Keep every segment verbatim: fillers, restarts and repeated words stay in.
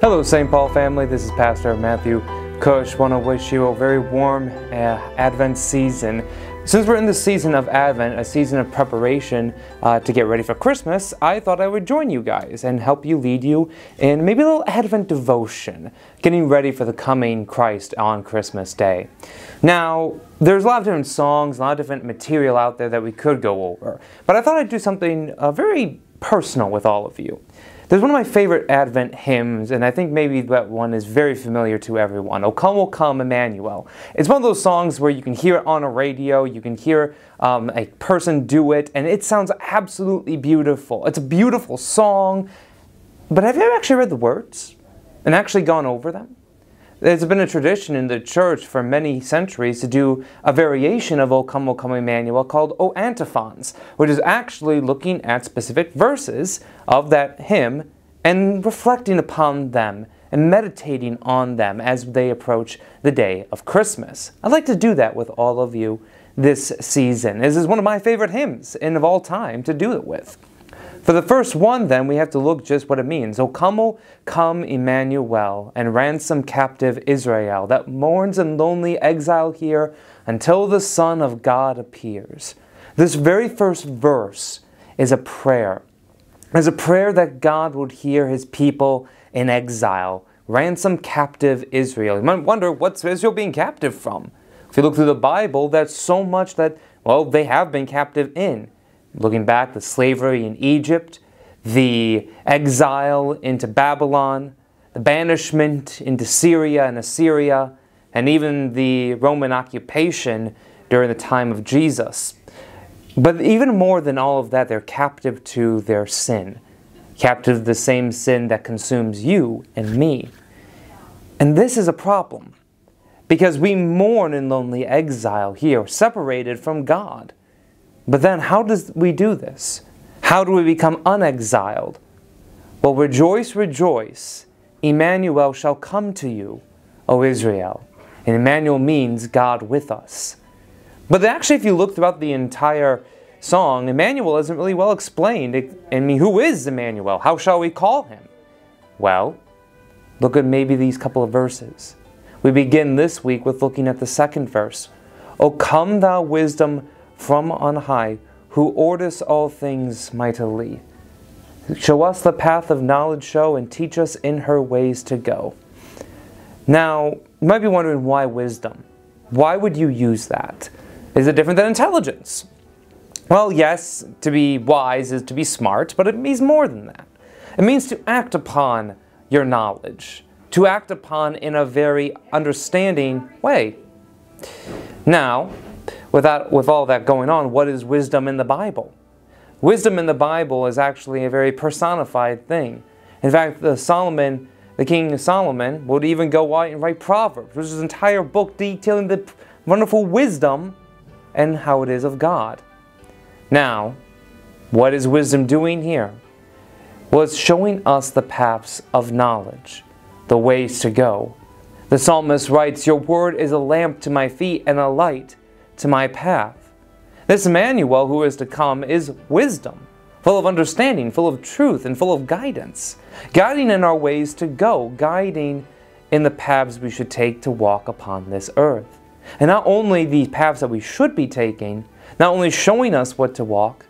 Hello Saint Paul family, this is Pastor Matthew Cush. Want to wish you a very warm uh, Advent season. Since we're in the season of Advent, a season of preparation uh, to get ready for Christmas, I thought I would join you guys and help you lead you in maybe a little Advent devotion, getting ready for the coming Christ on Christmas Day. Now, there's a lot of different songs, a lot of different material out there that we could go over, but I thought I'd do something uh, very personal with all of you. There's one of my favorite Advent hymns, and I think maybe that one is very familiar to everyone. O Come, O Come, Emmanuel. It's one of those songs where you can hear it on a radio, you can hear um, a person do it, and it sounds absolutely beautiful. It's a beautiful song, but have you ever actually read the words and actually gone over them? There's been a tradition in the church for many centuries to do a variation of O Come, O Come, Emmanuel called O Antiphons, which is actually looking at specific verses of that hymn and reflecting upon them and meditating on them as they approach the day of Christmas. I'd like to do that with all of you this season. This is one of my favorite hymns and of all time to do it with. For the first one, then, we have to look just what it means. O come, O come, Emmanuel, and ransom captive Israel, that mourns in lonely exile here until the Son of God appears. This very first verse is a prayer. It's a prayer that God would hear his people in exile. Ransom captive Israel. You might wonder, what's Israel being captive from? If you look through the Bible, that's so much that, well, they have been captive in. Looking back, the slavery in Egypt, the exile into Babylon, the banishment into Syria and Assyria, and even the Roman occupation during the time of Jesus. But even more than all of that, they're captive to their sin, captive to the same sin that consumes you and me. And this is a problem, because we mourn in lonely exile here, separated from God. But then, how does we do this? How do we become unexiled? Well, rejoice, rejoice, Emmanuel shall come to you, O Israel. And Emmanuel means God with us. But actually, if you look throughout the entire song, Emmanuel isn't really well explained. I mean, who is Emmanuel? How shall we call him? Well, look at maybe these couple of verses. We begin this week with looking at the second verse. O come, thou wisdom from on high, who orders all things mightily. Show us the path of knowledge, show, and teach us in her ways to go. Now, you might be wondering, why wisdom? Why would you use that? Is it different than intelligence? Well, yes, to be wise is to be smart, but it means more than that. It means to act upon your knowledge, to act upon in a very understanding way. Now, Without, with all that going on, what is wisdom in the Bible? Wisdom in the Bible is actually a very personified thing. In fact, the Solomon, the King Solomon would even go out and write Proverbs, which is an entire book detailing the wonderful wisdom and how it is of God. Now, what is wisdom doing here? Well, it's showing us the paths of knowledge, the ways to go. The psalmist writes, "Your word is a lamp to my feet and a light to my path." This Emmanuel who is to come is wisdom, full of understanding, full of truth, and full of guidance, guiding in our ways to go, guiding in the paths we should take to walk upon this earth. And not only the paths that we should be taking, not only showing us what to walk,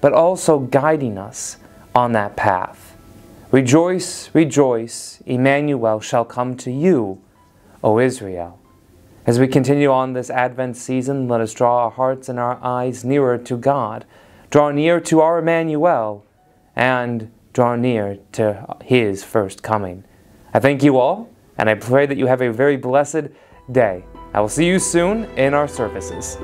but also guiding us on that path. Rejoice, rejoice, Emmanuel shall come to you, O Israel. As we continue on this Advent season, let us draw our hearts and our eyes nearer to God, draw near to our Emmanuel, and draw near to his first coming. I thank you all, and I pray that you have a very blessed day. I will see you soon in our services.